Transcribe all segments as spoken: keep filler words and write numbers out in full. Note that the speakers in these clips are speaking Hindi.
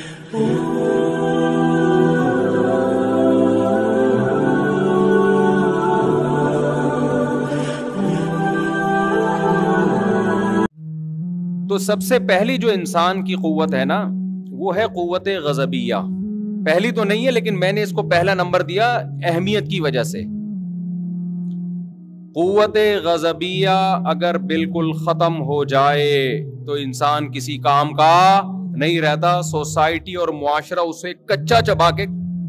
तो सबसे पहली जो इंसान की कुव्वत है ना, वो है कुव्वत गज़बिया। पहली तो नहीं है, लेकिन मैंने इसको पहला नंबर दिया अहमियत की वजह से। कुव्वत गज़बिया अगर बिल्कुल खत्म हो जाए तो इंसान किसी काम का नहीं रहता, सोसाइटी और मुआशरा उसे कच्चा चबा के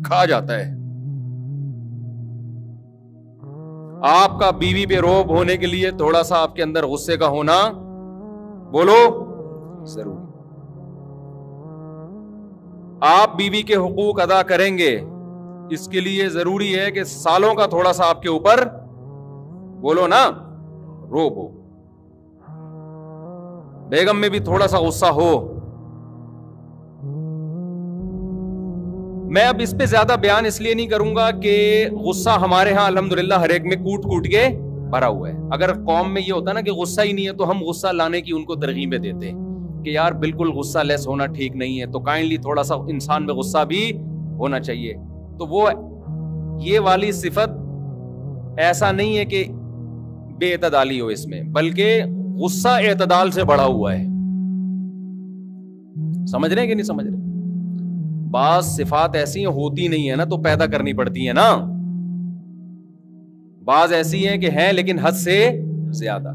खा जाता है। आपका बीवी पे रोब होने के लिए थोड़ा सा आपके अंदर गुस्से का होना बोलो जरूरी। आप बीवी के हुकूक अदा करेंगे, इसके लिए जरूरी है कि सालों का थोड़ा सा आपके ऊपर बोलो ना रोब हो, बेगम में भी थोड़ा सा गुस्सा हो। मैं अब इस पे ज्यादा बयान इसलिए नहीं करूंगा कि गुस्सा हमारे यहां अल्हम्दुलिल्लाह हर एक में कूट कूट के भरा हुआ है। अगर कौम में ये होता ना कि गुस्सा ही नहीं है, तो हम गुस्सा लाने की उनको तरगीबें देते हैं कि यार बिल्कुल गुस्सा लेस होना ठीक नहीं है, तो काइंडली थोड़ा सा इंसान में गुस्सा भी होना चाहिए। तो वो ये वाली सिफत ऐसा नहीं है कि बेएतदाली हो इसमें, बल्कि गुस्सा एतदाल से बढ़ा हुआ है। समझ रहे हैं कि नहीं समझ रहे? बास सिफात ऐसी होती नहीं है ना, तो पैदा करनी पड़ती है ना। बाज ऐसी है कि हैं लेकिन हद से ज्यादा।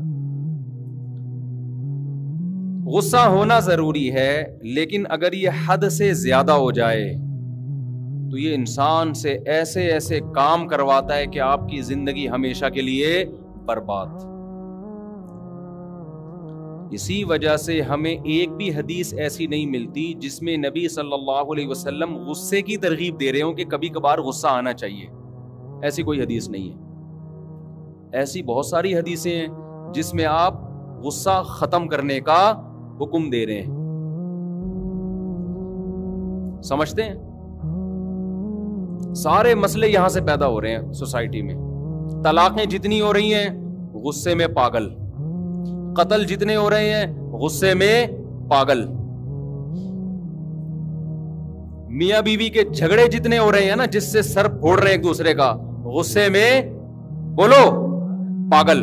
गुस्सा होना जरूरी है, लेकिन अगर ये हद से ज्यादा हो जाए तो ये इंसान से ऐसे ऐसे काम करवाता है कि आपकी जिंदगी हमेशा के लिए बर्बाद। इसी वजह से हमें एक भी हदीस ऐसी नहीं मिलती जिसमें नबी सल्लल्लाहु अलैहि वसल्लम गुस्से की तरगीब दे रहे हो कि कभी कभार गुस्सा आना चाहिए। ऐसी कोई हदीस नहीं है। ऐसी बहुत सारी हदीसें हैं जिसमें आप गुस्सा खत्म करने का हुक्म दे रहे हैं। समझते हैं? सारे मसले यहां से पैदा हो रहे हैं सोसाइटी में। तलाकें जितनी हो रही हैं गुस्से में पागल, कत्ल जितने हो रहे हैं गुस्से में पागल, मियां बीवी के झगड़े जितने हो रहे हैं ना, जिससे सर फोड़ रहे हैं एक दूसरे का, गुस्से में बोलो पागल,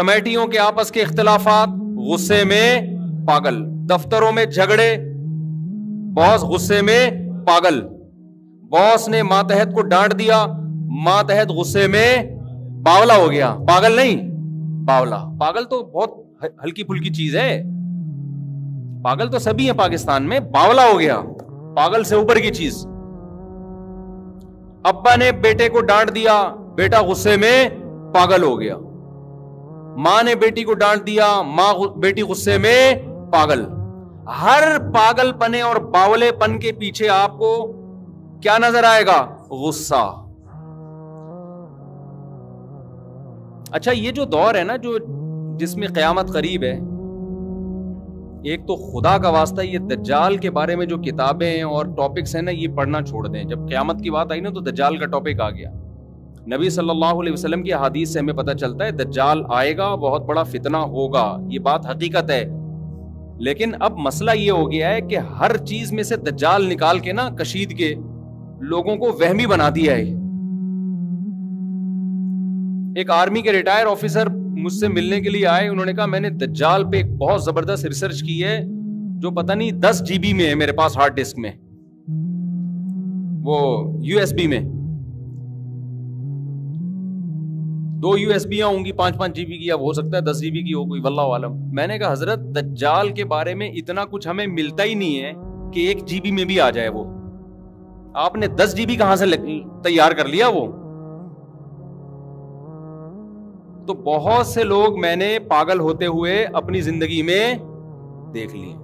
कमेटियों के आपस के इख्तिलाफात गुस्से में पागल, दफ्तरों में झगड़े बॉस गुस्से में पागल, बॉस ने मातहत को डांट दिया, मातहत गुस्से में बावला हो गया। पागल नहीं, बावला। पागल तो बहुत हल्की फुल्की चीज है, पागल तो सभी है पाकिस्तान में, बावला हो गया पागल से ऊपर की चीज। अब्बा ने बेटे को डांट दिया, बेटा गुस्से में पागल हो गया। मां ने बेटी को डांट दिया, मां बेटी गुस्से में पागल। हर पागलपने और बावलेपन के पीछे आपको क्या नजर आएगा? गुस्सा। अच्छा, ये जो दौर है ना, जो जिसमें कयामत करीब है, एक तो खुदा का वास्ता ये दज्जाल के बारे में जो किताबें हैं और टॉपिक्स हैं ना, ये पढ़ना छोड़ दें। जब कयामत की बात आई ना, तो दज्जाल का टॉपिक आ गया। नबी सल्लल्लाहु अलैहि वसल्लम की हदीस से हमें पता चलता है दज्जाल आएगा, बहुत बड़ा फितना होगा, ये बात हकीकत है। लेकिन अब मसला ये हो गया है कि हर चीज में से दज्जाल निकाल के ना कशीद के लोगों को वहमी बना दिया है। एक आर्मी के रिटायर ऑफिसर मुझसे मिलने के लिए आए, उन्होंने कहा मैंने दज्जाल पे एक बहुत जबरदस्त रिसर्च की है जो पता नहीं दस जी बी में है मेरे पास, हार्ड डिस्क में, वो यूएसबी में, दो यूएसबी होंगी पांच पांच जीबी की, अब हो सकता है दस जीबी की हो कोई, वल्लाहु आलम। मैंने कहा हजरत दज्जाल के बारे में इतना कुछ हमें मिलता ही नहीं है कि एक जीबी में भी आ जाए, वो आपने दस जीबी कहां से तैयार कर लिया वो? तो बहुत से लोग मैंने पागल होते हुए अपनी जिंदगी में देख लिए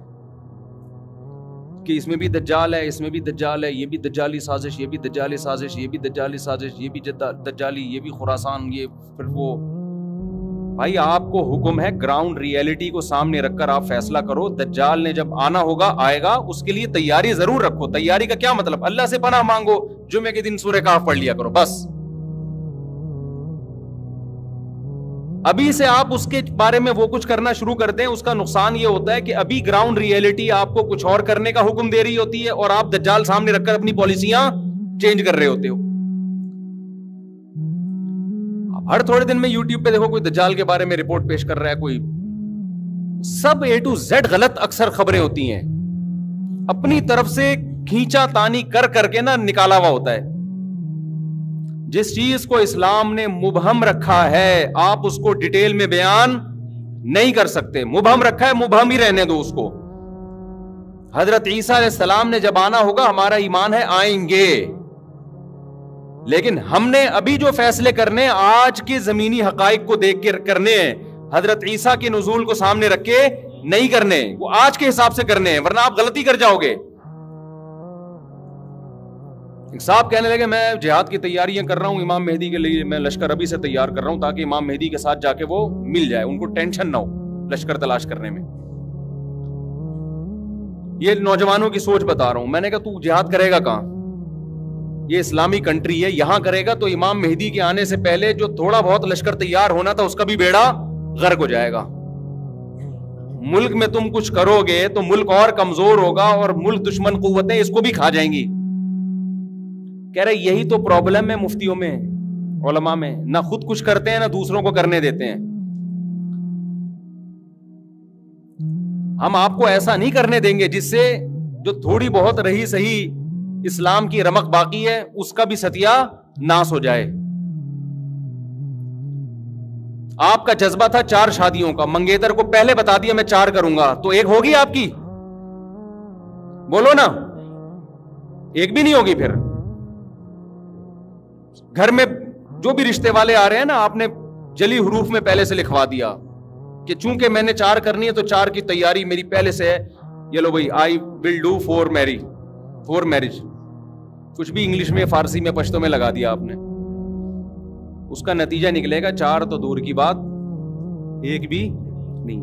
कि इसमें भी दज्जाल है, इसमें भी दज्जाल है, ये भी दज्जाली साजिश, ये भी दज्जाली साजिश, ये भी दज्जाली साजिश, ये भी दज्जाली, ये भी खुरासान, ये फिर वो। भाई आपको हुक्म है ग्राउंड रियलिटी को सामने रखकर आप फैसला करो। दज्जाल ने जब आना होगा, आएगा, उसके लिए तैयारी जरूर रखो। तैयारी का क्या मतलब? अल्लाह से पनाह मांगो, जुमे के दिन सूरह काफ पढ़ लिया करो, बस। अभी से आप उसके बारे में वो कुछ करना शुरू कर दें, उसका नुकसान ये होता है कि अभी ग्राउंड रियलिटी आपको कुछ और करने का हुक्म दे रही होती है और आप दज्जाल सामने रखकर अपनी पॉलिसियां चेंज कर रहे होते हो। हर थोड़े दिन में यूट्यूब पे देखो कोई दज्जाल के बारे में रिपोर्ट पेश कर रहा है, कोई सब ए टू जेड गलत अक्सर खबरें होती हैं, अपनी तरफ से खींचा तानी कर करके ना निकाला हुआ होता है। जिस चीज को इस्लाम ने मुबहम रखा है आप उसको डिटेल में बयान नहीं कर सकते। मुबहम रखा है, मुबहम ही रहने दो उसको। हजरत ईसा अलैहिस्सलाम ने जब आना होगा, हमारा ईमान है आएंगे, लेकिन हमने अभी जो फैसले करने आज के जमीनी हकाइक को देख के करने हैं, हजरत ईसा के नुजूल को सामने रख के नहीं करने, वो आज के हिसाब से करने हैं, वरना आप गलती कर जाओगे। साहब कहने लगे मैं जिहाद की तैयारियां कर रहा हूं इमाम मेहदी के लिए, मैं लश्कर अभी से तैयार कर रहा हूं ताकि इमाम मेहदी के साथ जाके वो मिल जाए, उनको टेंशन ना हो लश्कर तलाश करने में। ये नौजवानों की सोच बता रहा हूं। मैंने कहा तू जिहाद करेगा कहां, ये इस्लामी कंट्री है, यहां करेगा तो इमाम मेहदी के आने से पहले जो थोड़ा बहुत लश्कर तैयार होना था उसका भी बेड़ा गर्क हो जाएगा। मुल्क में तुम कुछ करोगे तो मुल्क और कमजोर होगा और मुल्क दुश्मन कुव्वतें इसको भी खा जाएंगी। कह रहे यही तो प्रॉब्लम है मुफ्तियों में, उलमा में, ना खुद कुछ करते हैं ना दूसरों को करने देते हैं। हम आपको ऐसा नहीं करने देंगे जिससे जो थोड़ी बहुत रही सही इस्लाम की रमक बाकी है उसका भी सतिया नाश हो जाए। आपका जज्बा था चार शादियों का, मंगेतर को पहले बता दिया मैं चार करूंगा तो एक होगी आपकी, बोलो ना, एक भी नहीं होगी। फिर घर में जो भी रिश्ते वाले आ रहे हैं ना, आपने जली हुरूफ में पहले से लिखवा दिया कि चूंकि मैंने चार करनी है तो चार की तैयारी मेरी पहले से है, ये लो भाई I will do for marriage for marriage, कुछ भी इंग्लिश में फारसी में पश्तो में लगा दिया आपने। उसका नतीजा निकलेगा चार तो दूर की बात, एक भी नहीं।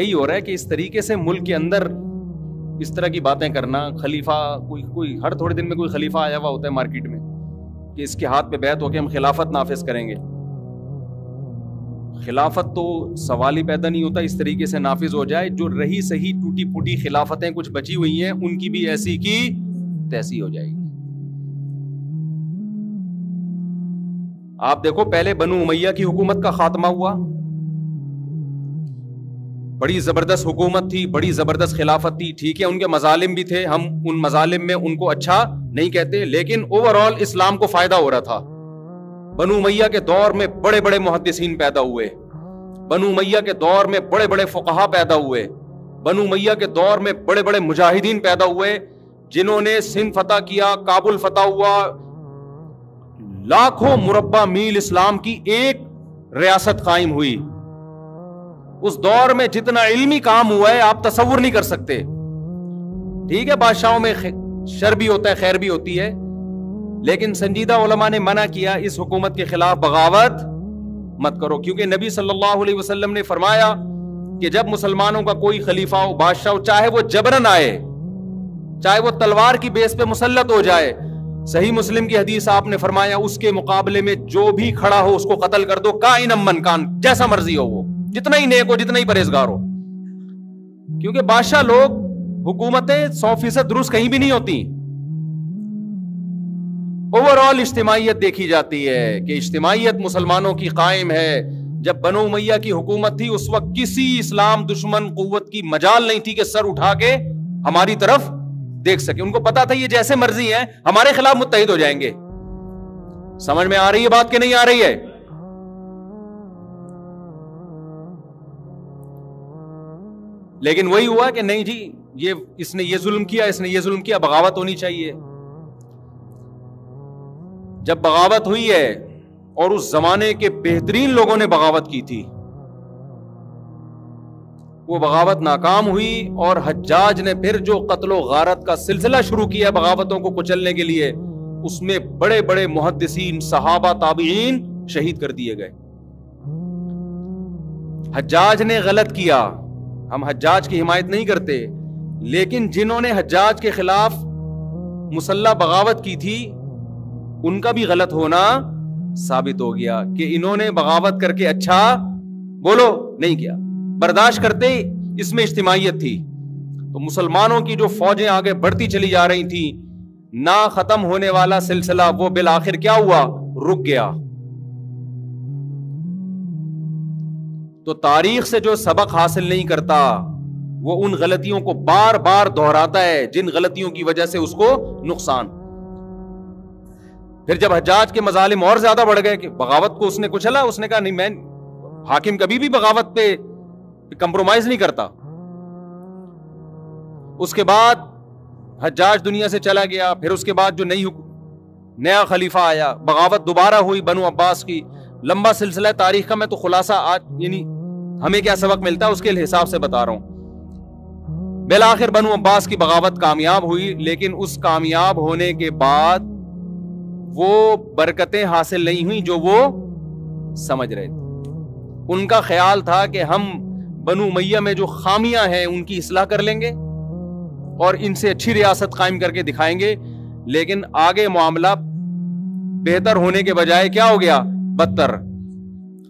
यही हो रहा है कि इस तरीके से मुल्क के अंदर इस तरह की बातें करना, खलीफा कोई कोई हर थोड़े दिन में कोई खलीफा आया हुआ होता है मार्केट में कि इसके हाथ पे बैत होके हम खिलाफत नाफिज करेंगे। खिलाफत तो सवाल ही पैदा नहीं होता इस तरीके से नाफिज हो जाए। जो रही सही टूटी फूटी खिलाफतें कुछ बची हुई हैं उनकी भी ऐसी की तैसी हो जाएगी। आप देखो पहले बनु उमैया की हुकूमत का खात्मा हुआ, बड़ी जबरदस्त हुकूमत थी, बड़ी जबरदस्त खिलाफत थी, ठीक है उनके मजालिम भी थे, हम उन मजालिम में उनको अच्छा नहीं कहते, लेकिन ओवरऑल इस्लाम को फायदा हो रहा था। बनु उमैया के दौर में बड़े बड़े मुहद्दिसीन पैदा हुए, बनु उमैया के दौर में बड़े बड़े फुकहा पैदा हुए, बनु उमैया के दौर में बड़े बड़े मुजाहिदीन पैदा हुए जिन्होंने सिंध फतह किया, काबुल फतह हुआ, लाखों मुरब्बा मील इस्लाम की एक रियासत कायम हुई। उस दौर में जितना इल्मी काम हुआ है आप तसव्वुर नहीं कर सकते। ठीक है बादशाहों में शर भी होता है खैर भी होती है, लेकिन संजीदा उलमा ने मना किया इस हुकूमत के खिलाफ बगावत मत करो, क्योंकि नबी सल्लल्लाहु अलैहि वसल्लम ने फरमाया कि जब मुसलमानों का कोई खलीफा हो, बादशाह हो, चाहे वो जबरन आए, चाहे वो तलवार की बेस पे मुसल्लत हो जाए, सही मुस्लिम की हदीस आपने फरमाया उसके मुकाबले में जो भी खड़ा हो उसको कत्ल कर दो, काइनम मन कान, जैसा मर्जी हो वो, जितना ही नेक हो जितना ही परहेजगार हो, क्योंकि बादशाह लोग हुकूमतें सौ फीसद दुरुस्त कहीं भी नहीं होती। ओवरऑल इज्तिमाइयत देखी जाती है कि इज्तिमाइयत मुसलमानों की कायम है। जब बनु उमैया की हुकूमत थी उस वक्त किसी इस्लाम दुश्मन कुव्वत की मजाल नहीं थी कि सर उठा के हमारी तरफ देख सके। उनको पता था ये जैसे मर्जी है हमारे खिलाफ मुत्तहिद हो जाएंगे। समझ में आ रही है बात कि नहीं आ रही है? लेकिन वही हुआ कि नहीं जी ये इसने ये जुल्म किया, इसने ये जुल्म किया, बगावत होनी चाहिए। जब बगावत हुई है और उस जमाने के बेहतरीन लोगों ने बगावत की थी, वो बगावत नाकाम हुई और हज्जाज ने फिर जो कत्लो गारत का सिलसिला शुरू किया बगावतों को कुचलने के लिए, उसमें बड़े बड़े मुहद्दिसीन, सहाबा, ताबीईन शहीद कर दिए गए। हज्जाज ने गलत किया, हम हज्जाज की हिमायत नहीं करते, लेकिन जिन्होंने हज्जाज के खिलाफ मुसल्ला बगावत की थी उनका भी गलत होना साबित हो गया कि इन्होंने बगावत करके अच्छा बोलो नहीं किया, बर्दाश्त करते ही इसमें इज्तिमाइयत थी। तो मुसलमानों की जो फौजें आगे बढ़ती चली जा रही थी, ना खत्म होने वाला सिलसिला वो बिल आखिर क्या हुआ, रुक गया। तो तारीख से जो सबक हासिल नहीं करता वो उन गलतियों को बार बार दोहराता है जिन गलतियों की वजह से उसको नुकसान। फिर जब हज्जाज के मजालिम और ज्यादा बढ़ गए कि बगावत को उसने कुचला, उसने कहा नहीं मैं हाकिम कभी भी बगावत पे कंप्रोमाइज नहीं करता। उसके बाद हज्जाज दुनिया से चला गया। फिर उसके बाद जो नई नया खलीफा आया, बगावत दोबारा हुई बनु अब्बास की। लंबा सिलसिला तारीख का, मैं तो खुलासा आज यानी हमें क्या सबक मिलता है उसके हिसाब से बता रहा हूं। बिलाखिर बनु अब्बास की बगावत कामयाब हुई, लेकिन उस कामयाब होने के बाद वो बरकतें हासिल नहीं हुई जो वो समझ रहे थे। उनका ख्याल था कि हम बनु उमैया में जो खामियां हैं उनकी इस्लाह कर लेंगे और इनसे अच्छी रियासत कायम करके दिखाएंगे, लेकिन आगे मामला बेहतर होने के बजाय क्या हो गया, बदतर।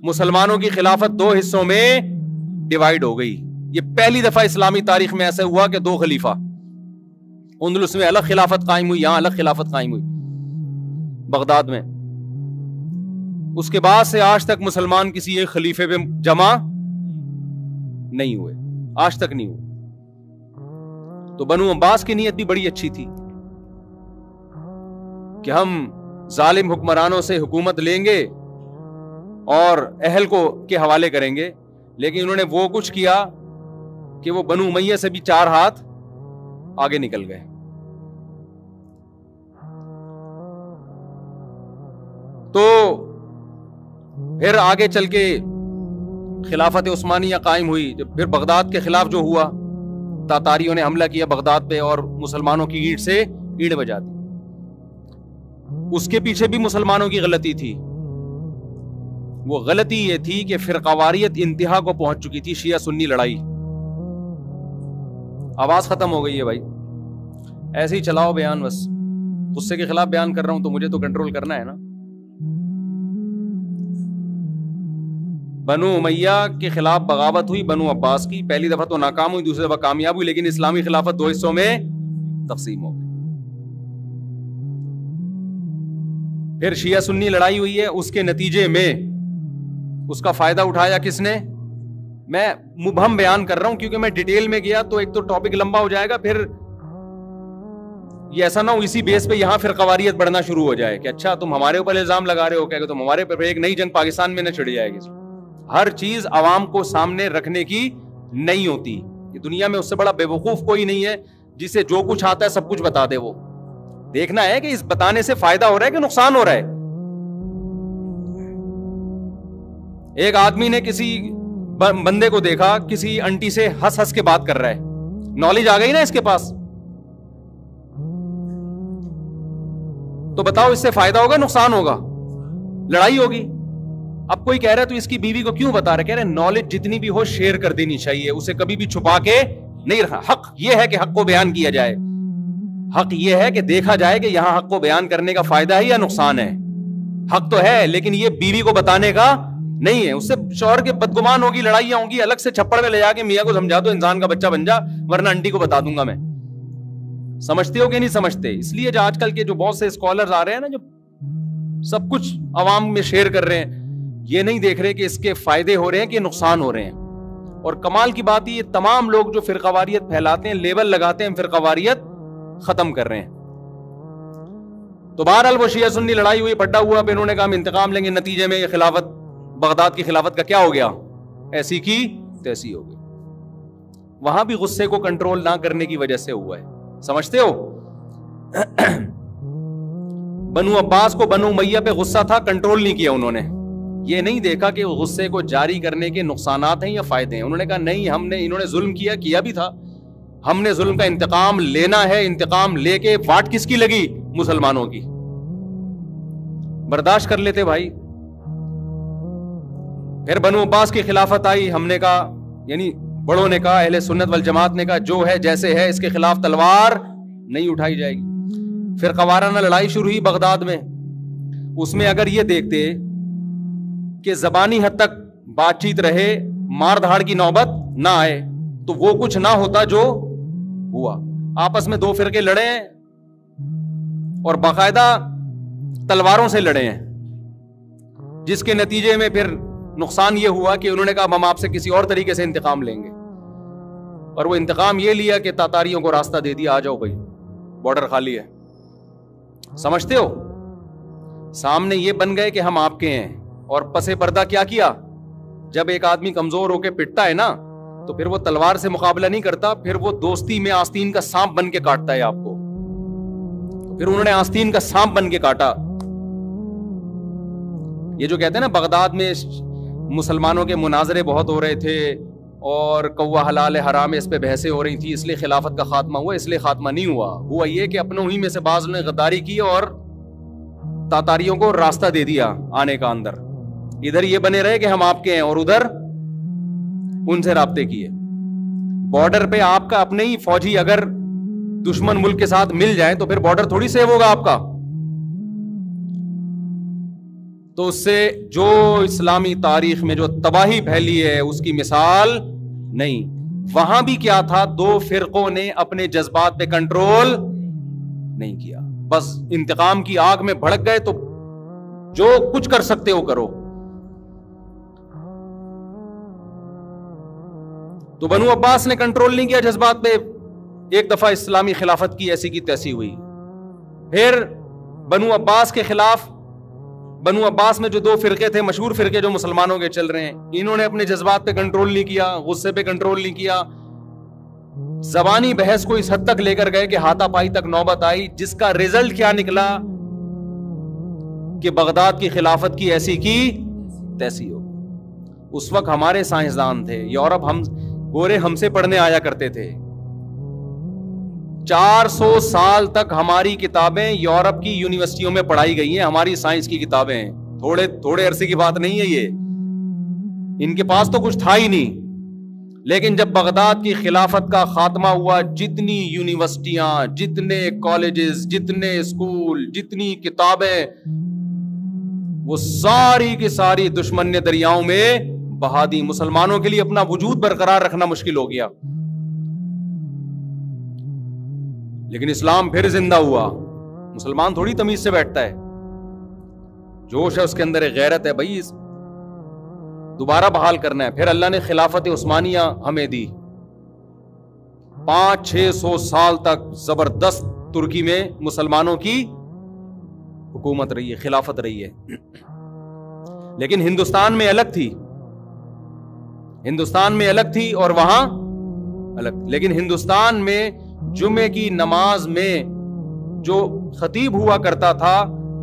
मुसलमानों की खिलाफत दो हिस्सों में डिवाइड हो गई। ये पहली दफा इस्लामी तारीख में ऐसा हुआ कि दो खलीफा, उंदलुस में अलग खिलाफत कायम हुई, यहां अलग खिलाफत कायम हुई बगदाद में। उसके बाद से आज तक मुसलमान किसी एक खलीफे पे जमा नहीं हुए, आज तक नहीं हुए। तो बनु अब्बास की नीयत भी बड़ी अच्छी थी कि हम जालिम हुक्मरानों से हुकूमत लेंगे और अहल को के हवाले करेंगे, लेकिन उन्होंने वो कुछ किया कि वो बनु उमैया से भी चार हाथ आगे निकल गए। तो फिर आगे चल के खिलाफत उस्मानिया कायम हुई। जब फिर बगदाद के खिलाफ जो हुआ, तातारियों ने हमला किया बगदाद पे और मुसलमानों की ईंट से ईंट बजा दी। उसके पीछे भी मुसलमानों की गलती थी। वो गलती ये थी कि फिरकावारियत इंतहा को पहुंच चुकी थी, शिया सुन्नी लड़ाई, आवाज खत्म हो गई है भाई। ऐसे ही चलाओ बयान, बस गुस्से के खिलाफ बयान कर रहा हूं तो मुझे तो कंट्रोल करना है ना। बनु उमैया के खिलाफ बगावत हुई बनु अब्बास की, पहली दफा तो नाकाम हुई, दूसरी दफा कामयाब हुई, लेकिन इस्लामी खिलाफत दो हिस्सों में तकसीम हो गई। फिर शिया सुन्नी लड़ाई हुई है, उसके नतीजे में उसका फायदा उठाया किसने। मैं मुबहम बयान कर रहा हूं क्योंकि मैं डिटेल में गया तो एक तो टॉपिक लंबा हो जाएगा, फिर ये ऐसा ना हो इसी बेस पे यहाँ फिरकवारियत बढ़ना शुरू हो जाए कि अच्छा तुम हमारे ऊपर इल्जाम लगा रहे हो, क्या तुम हमारे ऊपर, एक नई जंग पाकिस्तान में न छिड़ जाएगी। हर चीज आवाम को सामने रखने की नहीं होती। ये दुनिया में उससे बड़ा बेवकूफ कोई नहीं है जिसे जो कुछ आता है सब कुछ बता दे। वो देखना है कि इस बताने से फायदा हो रहा है कि नुकसान हो रहा है। एक आदमी ने किसी बंदे को देखा किसी आंटी से हंस हंस के बात कर रहा है, नॉलेज आ गई ना इसके पास, तो बताओ इससे फायदा होगा नुकसान होगा, लड़ाई होगी। अब कोई कह रहा है तो इसकी बीवी को क्यों बता रहा है, कह रहे हैं नॉलेज जितनी भी हो शेयर कर देनी चाहिए, उसे कभी भी छुपा के नहीं रखा। हक यह है कि हक को बयान किया जाए, हक यह है कि देखा जाए कि यहां हक को बयान करने का फायदा है या नुकसान है। हक तो है लेकिन ये बीवी को बताने का नहीं है, उससे शौहर के बदगुमान होगी, लड़ाइयां होंगी, अलग से छप्पड़ में ले जाके मियाँ को समझा दो इंसान का बच्चा बन जा वरना आंटी को बता दूंगा मैं। समझते हो कि नहीं समझते। इसलिए जो आजकल के जो बहुत से स्कॉलर्स आ रहे हैं ना जो सब कुछ आवाम में शेयर कर रहे हैं, ये नहीं देख रहे कि इसके फायदे हो रहे हैं कि नुकसान हो रहे हैं। और कमाल की बात ये तमाम लोग जो फिरकावारियत फैलाते हैं, लेबल लगाते हैं, फिरकावारियत खत्म कर रहे हैं। तो बहरहाल वो शिया सुन्नी लड़ाई हुई, पट्टा हुआ, फिर उन्होंने कहा हम इंतकाम लेंगे। नतीजे में ये खिलाफत, बगदाद की खिलाफत का क्या हो गया, ऐसी की तैसी हो गई। वहां भी गुस्से को कंट्रोल ना करने की वजह से हुआ है, समझते हो। बनु अब्बास को बनु उमैया पे गुस्सा था, कंट्रोल नहीं किया उन्होंने, ये नहीं देखा कि गुस्से को जारी करने के नुकसानात हैं या फायदे हैं। उन्होंने कहा नहीं हमने, इन्होंने जुल्म किया, किया भी था, हमने जुल्म का इंतकाम लेना है, इंतकाम लेके वाट किसकी लगी, मुसलमानों की। बर्दाश्त कर लेते भाई। फिर बनु अब्बास की खिलाफत आई, हमने कहा यानी बड़ों ने कहा, अहले सुन्नत वल जमात ने कहा जो है जैसे है, इसके खिलाफ तलवार नहीं उठाई जाएगी। फिर फिरकावाराना लड़ाई शुरू हुई बगदाद में। उसमें अगर ये देखते कि जबानी हद तक बातचीत रहे, मार धाड़ की नौबत ना आए, तो वो कुछ ना होता जो हुआ। आपस में दो फिरके लड़े हैं और बाकायदा तलवारों से लड़े हैं, जिसके नतीजे में फिर नुकसान ये हुआ कि उन्होंने कहा हम आपसे किसी और तरीके से इंतकाम लेंगे, और वो इंतकाम ये लिया कि तातारियों को रास्ता दे दिया, आ जाओ भाई बॉर्डर खाली है। समझते हो, सामने ये बन गए कि हम आपके हैं, और पसे पर्दा क्या किया, जब एक आदमी कमजोर होकर पिटता है ना तो फिर वो तलवार से मुकाबला नहीं करता, फिर वो दोस्ती में आस्तीन का सांप बन के काटता है आपको। फिर उन्होंने आस्तीन का सांप बन के काटा। ये जो कहते हैं ना बगदाद में मुसलमानों के मुनाजरे बहुत हो रहे थे और कौवा हलाल हराम इस पे बहसें हो रही थी, इसलिए खिलाफत का खात्मा हुआ, इसलिए खात्मा नहीं हुआ। हुआ ये कि अपनों ही में से बाज ने गद्दारी की और तातारियों को रास्ता दे दिया आने का अंदर। इधर ये बने रहे कि हम आपके हैं और उधर उनसे राब्ते किए। बॉर्डर पे आपका अपने ही फौजी अगर दुश्मन मुल्क के साथ मिल जाए तो फिर बॉर्डर थोड़ी सेव होगा आपका। तो उससे जो इस्लामी तारीख में जो तबाही फैली है उसकी मिसाल नहीं। वहां भी क्या था, दो फिरकों ने अपने जज्बात पे कंट्रोल नहीं किया, बस इंतकाम की आग में भड़क गए, तो जो कुछ कर सकते हो करो। तो बनू अब्बास ने कंट्रोल नहीं किया जज्बात पे, एक दफा इस्लामी खिलाफत की ऐसी की तैसी हुई। फिर बनू अब्बास के खिलाफ, बनू अब्बास में जो दो फिरके थे मशहूर फिरके जो मुसलमानों के चल रहे हैं, इन्होंने अपने जज्बात पे कंट्रोल नहीं किया, गुस्से पे कंट्रोल नहीं किया, जबानी बहस को इस हद तक लेकर गए कि हाथापाई तक नौबत आई, जिसका रिजल्ट क्या निकला कि बगदाद की खिलाफत की ऐसी की तैसी हो। उस वक्त हमारे साइंसदान थे, यूरोप हम गोरे हमसे पढ़ने आया करते थे। चार सौ साल तक हमारी किताबें यूरोप की यूनिवर्सिटियों में पढ़ाई गई हैं, हमारी साइंस की किताबें। थोड़े थोड़े अरसे की बात नहीं है ये, इनके पास तो कुछ था ही नहीं। लेकिन जब बगदाद की खिलाफत का खात्मा हुआ, जितनी यूनिवर्सिटियां, जितने कॉलेजेस, जितने स्कूल, जितनी किताबें, वो सारी की सारी दुश्मन ने दरियाओं में बहा दी। मुसलमानों के लिए अपना वजूद बरकरार रखना मुश्किल हो गया। लेकिन इस्लाम फिर जिंदा हुआ। मुसलमान थोड़ी तमीज से बैठता है, जोश है उसके अंदर, एक गैरत है, भाई दोबारा बहाल करना है। फिर अल्लाह ने खिलाफत उस्मानिया हमें दी। पांच छह सौ साल तक जबरदस्त तुर्की में मुसलमानों की हुकूमत रही है, खिलाफत रही है। लेकिन हिंदुस्तान में अलग थी, हिंदुस्तान में अलग थी और वहां अलग। लेकिन हिंदुस्तान में जुमे की नमाज में जो खतीब हुआ करता था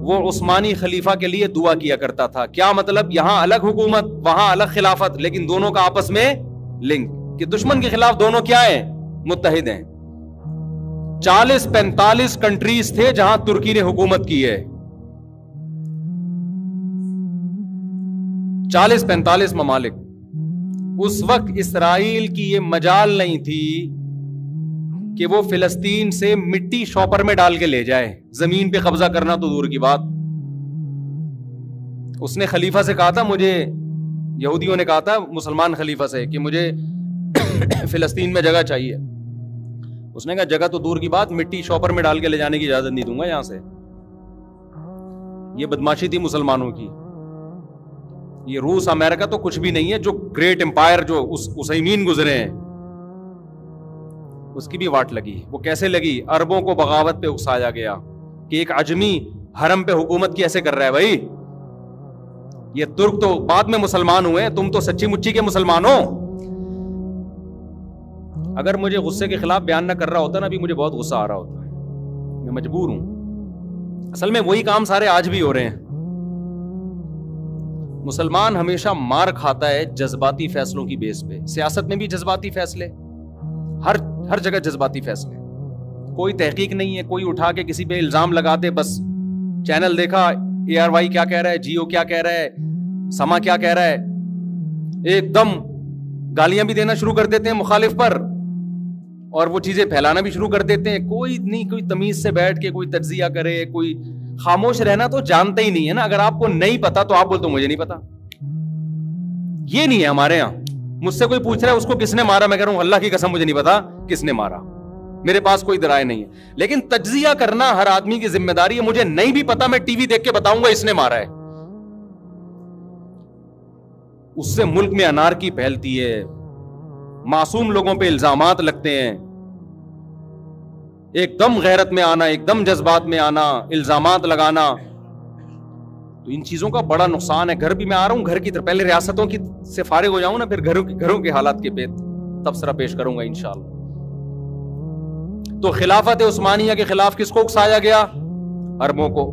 वो उस्मानी खलीफा के लिए दुआ किया करता था। क्या मतलब, यहां अलग हुकूमत, वहां अलग खिलाफत, लेकिन दोनों का आपस में लिंक कि दुश्मन के खिलाफ दोनों क्या है, मुत्तहिद हैं। चालीस पैंतालीस कंट्रीज थे जहां तुर्की ने हुकूमत की है, चालीस पैंतालीस ममालिक। उस वक्त इसराइल की ये मजाल नहीं थी कि वो फिलिस्तीन से मिट्टी शॉपर में डाल के ले जाए, जमीन पे कब्जा करना तो दूर की बात। उसने खलीफा से कहा था, मुझे यहूदियों ने कहा था मुसलमान खलीफा से कि मुझे फिलिस्तीन में जगह चाहिए। उसने कहा जगह तो दूर की बात, मिट्टी शॉपर में डाल के ले जाने की इजाजत नहीं दूंगा यहां से। ये बदमाशी थी मुसलमानों की। ये रूस अमेरिका तो कुछ भी नहीं है, जो ग्रेट एम्पायर जो उस उसीमीन गुजरे हैं उसकी भी वाट लगी। वो कैसे लगी, अरबों को बगावत पे उकसाया गया कि एक अजमी हरम पे हुकूमत कैसे कर रहा है। भाई ये तुर्क तो बाद में मुसलमान हुए, तुम तो सच्ची मुच्ची के मुसलमान हो। अगर मुझे गुस्से के खिलाफ बयान ना कर रहा होता ना, अभी मुझे बहुत गुस्सा आ रहा होता, मैं मजबूर हूं। असल में वही काम सारे आज भी हो रहे हैं। मुसलमान हमेशा मार खाता है जज्बाती फैसलों की बेस पे। सियासत में भी जज्बाती फैसले, हर हर जगह जज्बाती फैसले, कोई तहकीक नहीं है। कोई उठा के किसी पे इल्जाम लगाते, बस चैनल देखा, ए आर वाई क्या कह रहा है, जियो क्या कह रहा है, समा क्या कह रहा है, एकदम गालियां भी देना शुरू कर देते हैं मुखालिफ पर, और वो चीजें फैलाना भी शुरू कर देते हैं। कोई नहीं, कोई तमीज से बैठ के कोई तज्जिया करे, कोई खामोश रहना तो जानते ही नहीं है ना। अगर आपको नहीं पता तो आप बोलते हो मुझे नहीं पता। ये नहीं है हमारे यहाँ। मुझसे कोई पूछ रहा है उसको किसने मारा, मैं कह रहा हूं अल्लाह की कसम मुझे नहीं पता किसने मारा, मेरे पास कोई दराय नहीं है। लेकिन तज्जिया करना हर आदमी की जिम्मेदारी है। मुझे नहीं भी पता, मैं टीवी देख के बताऊंगा इसने मारा है। उससे मुल्क में अनारकी फैलती है, मासूम लोगों पे इल्जामात लगते हैं। एकदम गैरत में आना, एकदम जज्बात में आना, इल्जामात लगाना, तो इन चीजों का बड़ा नुकसान है। घर भी मैं आ रहा हूं घर की तरफ, पहले रियासतों की से फारिग हो जाऊं ना, फिर घरों के घरों के हालात के पे तबसरा पेश करूंगा इंशाअल्लाह। तो खिलाफत उस्मानिया के खिलाफ किसको उकसाया गया? अरबों को,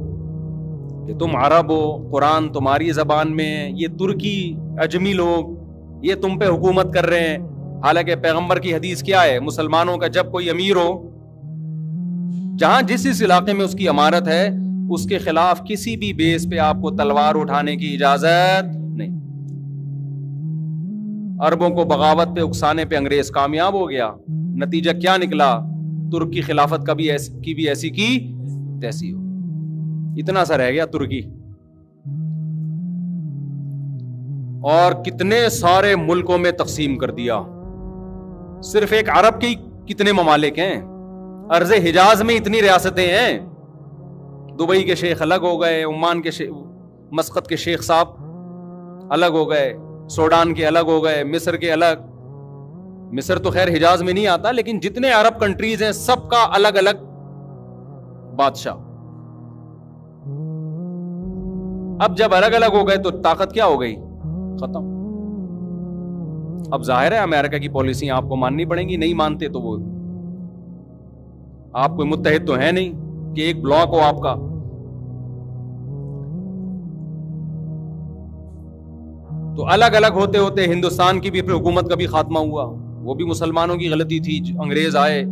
कि तुम अरब हो, कुरान तुम्हारी जबान में, ये तुर्की अजमी लोग ये तुम पे हुकूमत कर रहे हैं। हालांकि पैगंबर की हदीस क्या है, मुसलमानों का जब कोई अमीर हो, जहां जिस इस इलाके में उसकी इमारत है, उसके खिलाफ किसी भी बेस पे आपको तलवार उठाने की इजाजत नहीं। अरबों को बगावत पे उकसाने पे अंग्रेज कामयाब हो गया। नतीजा क्या निकला? तुर्की खिलाफत का भी ऐसी की भी ऐसी की तैसी हो। इतना सा रह गया तुर्की, और कितने सारे मुल्कों में तकसीम कर दिया। सिर्फ एक अरब के कितने ममालिक हैं? अर्ज़े हिजाज में इतनी रियासतें हैं। दुबई के शेख अलग हो गए, उमान के शेख, मस्कत के शेख साहब अलग हो गए, सूडान के अलग हो गए, मिस्र के अलग। मिस्र तो खैर हिजाज में नहीं आता, लेकिन जितने अरब कंट्रीज हैं सबका अलग अलग बादशाह। अब जब अलग अलग हो गए तो ताकत क्या हो गई? खत्म। अब जाहिर है अमेरिका की पॉलिसी आपको माननी पड़ेगी, नहीं मानते तो वो आप कोई मुत्तहिद तो है नहीं कि एक ब्लॉक हो आपका। तो अलग अलग होते होते हिंदुस्तान की भी हुकूमत का भी खात्मा हुआ। वो भी मुसलमानों की गलती थी, अंग्रेज आए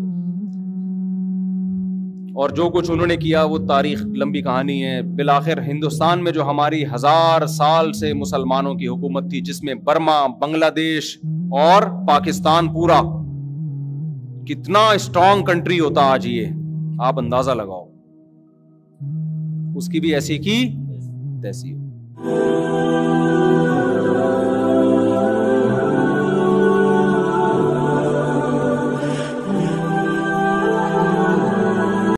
और जो कुछ उन्होंने किया वो तारीख लंबी कहानी है। बिलाखिर हिंदुस्तान में जो हमारी हजार साल से मुसलमानों की हुकूमत थी, जिसमें बर्मा, बांग्लादेश और पाकिस्तान पूरा कितना स्ट्रांग कंट्री होता आज, ये आप अंदाजा लगाओ। उसकी भी ऐसी की तैसी।